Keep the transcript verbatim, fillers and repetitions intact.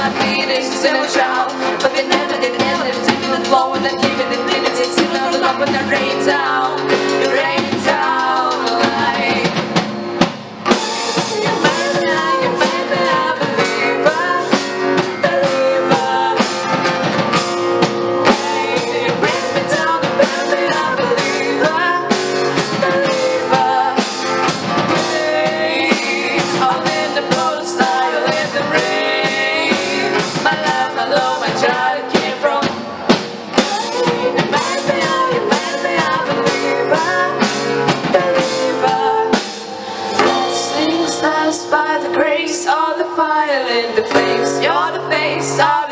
my feet is just in a drought, but they never get ill. It's taking the flow and then leaving it limited. Still not enough when it rains out. It rains out like you're better than I, you're better than I, believer, believer. You bring me down, you're better than I, believer, believer. All in the boat style, in the rain. My love, my love, my child came from. You made me out, you made me out, believer, believer. Things last by the grace of the fire in the flames. You're the face of